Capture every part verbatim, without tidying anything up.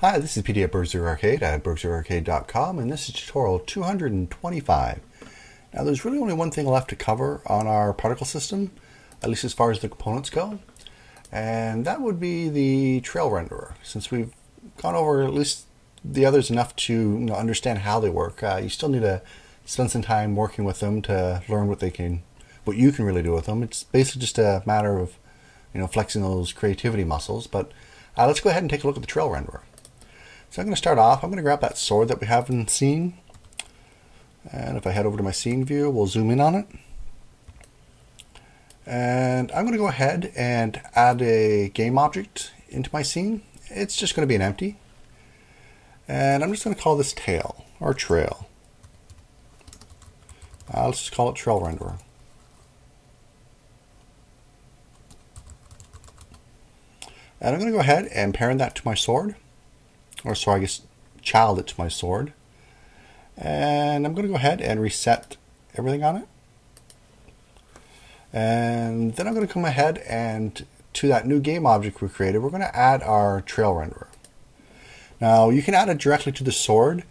Hi, this is P D at BurgZerg Arcade at burg zerg arcade dot com, and this is Tutorial two twenty-five. Now, there's really only one thing left to cover on our particle system, at least as far as the components go, and that would be the trail renderer. Since we've gone over at least the others enough to you know, understand how they work, uh, you still need to spend some time working with them to learn what they can, what you can really do with them. It's basically just a matter of you know flexing those creativity muscles. But uh, let's go ahead and take a look at the trail renderer. So I'm going to start off, I'm going to grab that sword that we have in the scene, and if I head over to my scene view, we'll zoom in on it. And I'm going to go ahead and add a game object into my scene. It's just going to be an empty. And I'm just going to call this tail, or trail. Uh, let's just call it trail renderer. And I'm going to go ahead and parent that to my sword. Or sorry, I guess child it to my sword. And I'm going to go ahead and reset everything on it. And then I'm going to come ahead and to that new game object we created, we're going to add our trail renderer. Now, you can add it directly to the sword,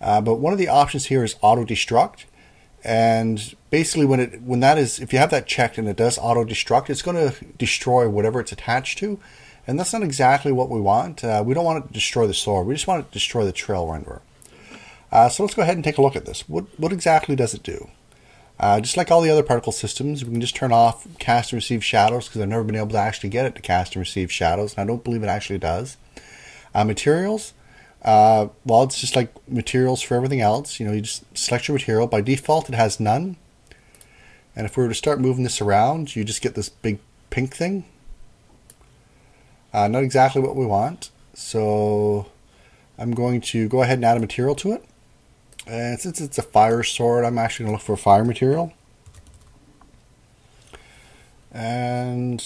uh, but one of the options here is auto-destruct. And basically when it when that is, if you have that checked and it does auto-destruct, it's going to destroy whatever it's attached to. And that's not exactly what we want. Uh, we don't want it to destroy the sword. We just want it to destroy the trail renderer. Uh, so let's go ahead and take a look at this. What, what exactly does it do? Uh, just like all the other particle systems, we can just turn off cast and receive shadows, because I've never been able to actually get it to cast and receive shadows, and I don't believe it actually does. Uh, materials, uh, well, it's just like materials for everything else. You know, you just select your material. By default, it has none. And if we were to start moving this around, you just get this big pink thing. Uh, not exactly what we want, so I'm going to go ahead and add a material to it. And since it's a fire sword, I'm actually going to look for a fire material. And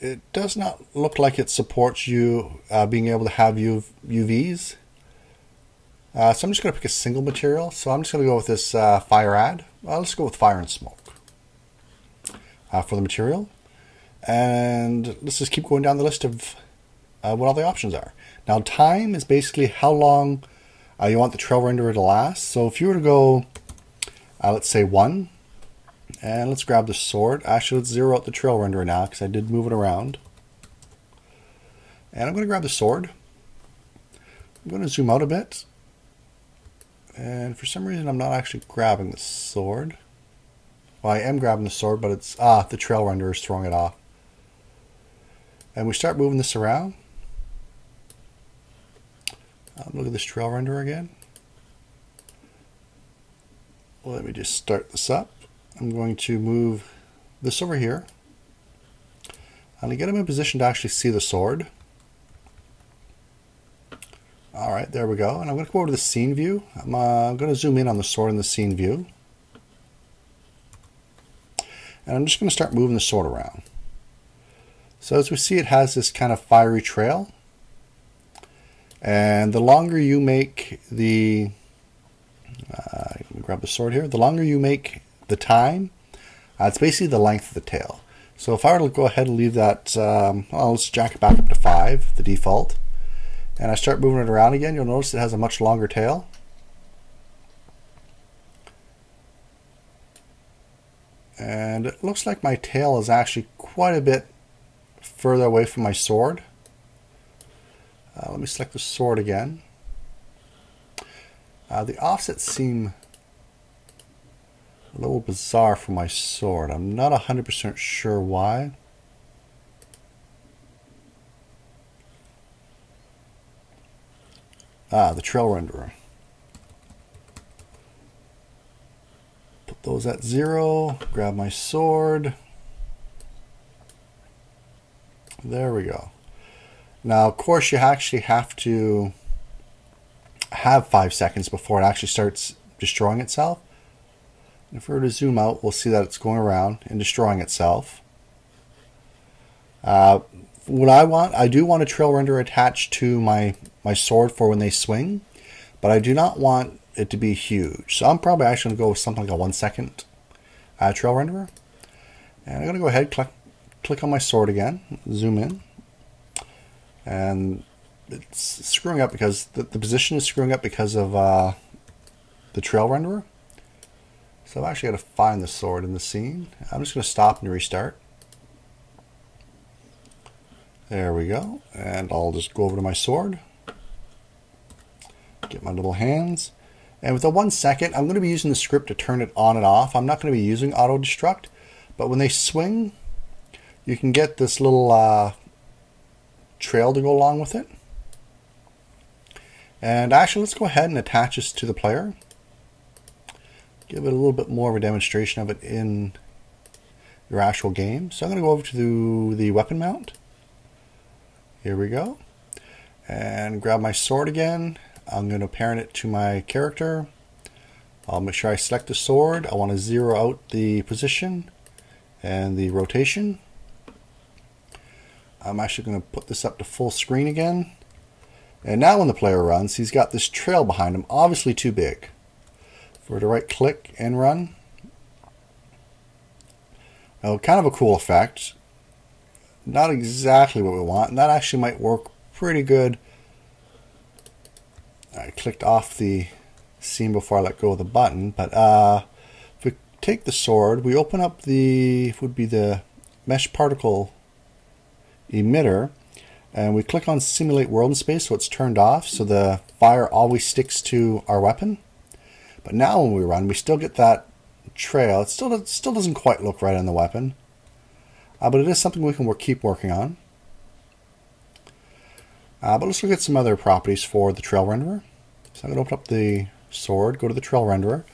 it does not look like it supports you uh, being able to have U V U Vs. Uh, so I'm just going to pick a single material. So I'm just going to go with this uh, fire add. Well, let's go with fire and smoke uh, for the material. And let's just keep going down the list of uh, what all the options are. Now, time is basically how long uh, you want the trail renderer to last. So if you were to go, uh, let's say one, and let's grab the sword. Actually, let's zero out the trail renderer now, because I did move it around. And I'm going to grab the sword. I'm going to zoom out a bit. And for some reason, I'm not actually grabbing the sword. Well, I am grabbing the sword, but it's, ah, the trail renderer is throwing it off. And we start moving this around. Um, look at this trail renderer again. Well, let me just start this up. I'm going to move this over here. And I get him in position to actually see the sword. All right, there we go. And I'm going to go over to the scene view. I'm uh, going to zoom in on the sword in the scene view. And I'm just going to start moving the sword around. So as we see, it has this kind of fiery trail. And the longer you make the, uh, let me grab the sword here. The longer you make the time, uh, it's basically the length of the tail. So if I were to go ahead and leave that, um, well, let's jack it back up to five, the default. And I start moving it around again, you'll notice it has a much longer tail. And it looks like my tail is actually quite a bit further away from my sword. Uh, let me select the sword again. Uh, the offsets seem a little bizarre for my sword. I'm not one hundred percent sure why. Ah, the trail renderer. Those at zero, grab my sword. There we go. Now, of course, you actually have to have five seconds before it actually starts destroying itself. If we were to zoom out, we'll see that it's going around and destroying itself. Uh, what I want, I do want a trail renderer attached to my, my sword for when they swing, but I do not want it to be huge. So I'm probably actually going to go with something like a one second uh, trail renderer. And I'm going to go ahead, click, click on my sword again, zoom in. And it's screwing up because the, the position is screwing up because of uh, the trail renderer. So I've actually got to find the sword in the scene. I'm just going to stop and restart. There we go. And I'll just go over to my sword. Get my little hands. And with the one second, I'm going to be using the script to turn it on and off. I'm not going to be using auto destruct, but when they swing, you can get this little uh, trail to go along with it. And actually, let's go ahead and attach this to the player. Give it a little bit more of a demonstration of it in your actual game. So I'm going to go over to the weapon mount. Here we go. And grab my sword again. I'm going to parent it to my character. I'll make sure I select the sword. I want to zero out the position and the rotation. I'm actually going to put this up to full screen again. And now when the player runs, he's got this trail behind him, obviously too big. If we're to right click and run. Now, kind of a cool effect. Not exactly what we want, and that actually might work pretty good. I clicked off the scene before I let go of the button, but uh, if we take the sword, we open up the would be the mesh particle emitter, and we click on simulate world and space, so it's turned off, so the fire always sticks to our weapon. But now when we run, we still get that trail. It still it still doesn't quite look right on the weapon, uh, but it is something we can work, keep working on. Uh, but let's look at some other properties for the trail renderer. So I'm going to open up the sword, go to the trail renderer.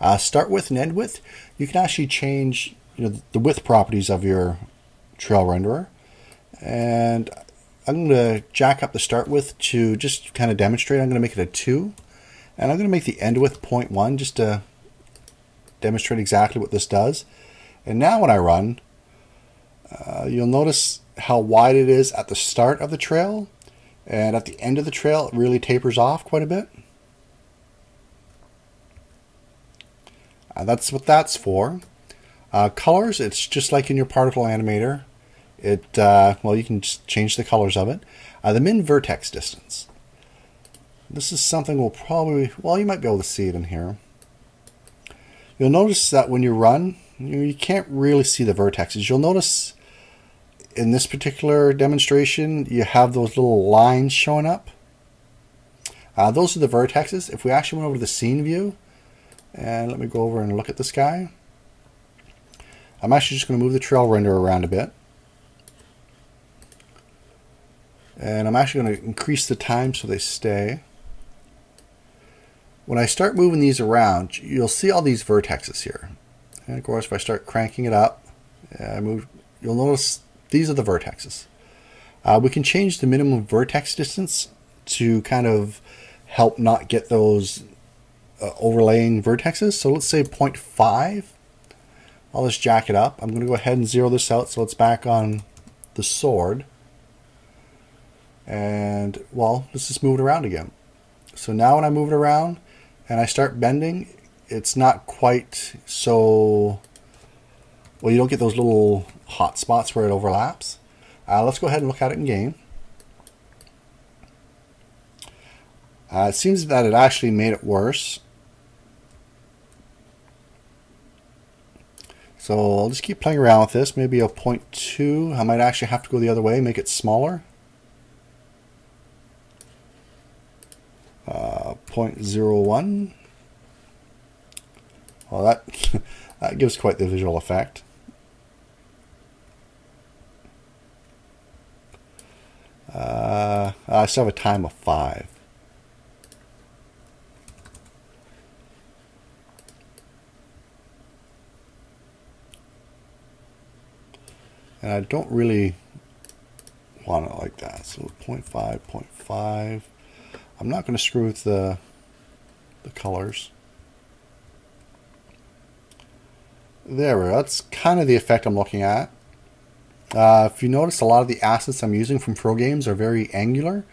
Uh, start width and end width. You can actually change you know, the width properties of your trail renderer. And I'm going to jack up the start width to just kind of demonstrate. I'm going to make it a two. And I'm going to make the end width zero point one just to demonstrate exactly what this does. And now when I run, uh, you'll notice how wide it is at the start of the trail. And at the end of the trail, it really tapers off quite a bit. Uh, that's what that's for. Uh, colors, it's just like in your particle animator. It uh, well, you can just change the colors of it. Uh, the min vertex distance. This is something we'll probably, well, you might be able to see it in here. You'll notice that when you run, you, you can't really see the vertexes. You'll notice in this particular demonstration, you have those little lines showing up. Uh, those are the vertexes. If we actually went over to the scene view, and let me go over and look at this guy. I'm actually just going to move the trail renderer around a bit. And I'm actually going to increase the time so they stay. When I start moving these around, you'll see all these vertexes here. And of course, if I start cranking it up, I move, you'll notice these are the vertexes. Uh, we can change the minimum vertex distance to kind of help not get those uh, overlaying vertexes. So let's say zero point five. I'll just jack it up. I'm going to go ahead and zero this out so it's back on the sword. And well, let's just move it around again. So now when I move it around and I start bending, it's not quite so... Well, you don't get those little hot spots where it overlaps. Uh, let's go ahead and look at it in game. Uh, it seems that it actually made it worse. So I'll just keep playing around with this. Maybe a zero point two. I might actually have to go the other way, make it smaller. Uh, zero point zero one. Well, that, that gives quite the visual effect. Uh, I still have a time of five. And I don't really want it like that. So zero point five, zero point five. I'm not going to screw with the, the colors. There we go. That's kind of the effect I'm looking at. Uh, if you notice, a lot of the assets I'm using from Pro Games are very angular,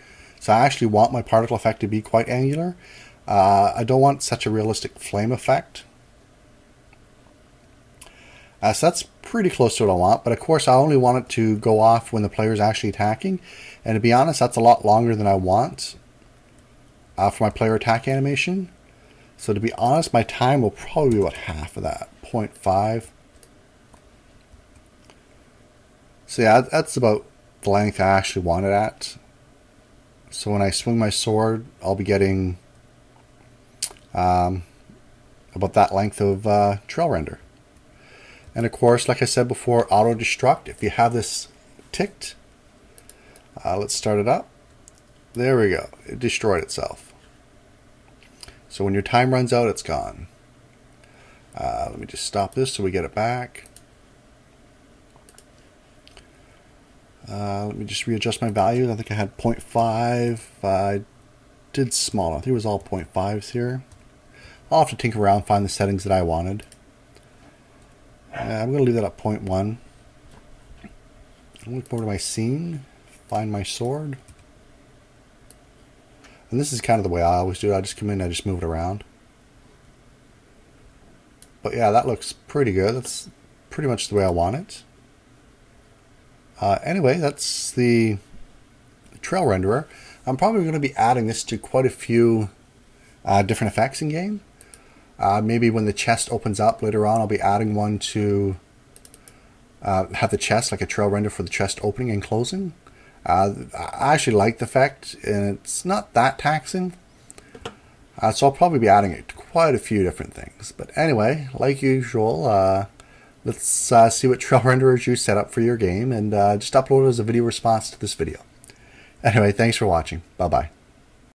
so I actually want my particle effect to be quite angular. Uh, I don't want such a realistic flame effect. Uh, so that's pretty close to what I want, but of course I only want it to go off when the player is actually attacking, and to be honest that's a lot longer than I want uh, for my player attack animation. So to be honest my time will probably be about half of that, zero point five. So yeah, that's about the length I actually want it at. So when I swing my sword, I'll be getting um, about that length of uh, trail render. And of course, like I said before, auto destruct. If you have this ticked, uh, let's start it up. There we go. It destroyed itself. So when your time runs out, it's gone. Uh, let me just stop this so we get it back. Uh, let me just readjust my values. I think I had zero point five. Uh, I did smaller. I think it was all zero point fives here. I'll have to tinker around, find the settings that I wanted. Uh, I'm going to leave that at zero point one. I'm going to go over to my scene, find my sword. And this is kind of the way I always do it. I just come in and I just move it around. But yeah, that looks pretty good. That's pretty much the way I want it. Uh, anyway, that's the trail renderer. I'm probably going to be adding this to quite a few uh, different effects in game. Uh, maybe when the chest opens up later on, I'll be adding one to uh, have the chest, like a trail render for the chest opening and closing. Uh, I actually like the effect, and it's not that taxing. Uh, so I'll probably be adding it to quite a few different things. But anyway, like usual, uh, let's uh, see what trail renderers you set up for your game, and uh, just upload it as a video response to this video. Anyway, thanks for watching. Bye-bye.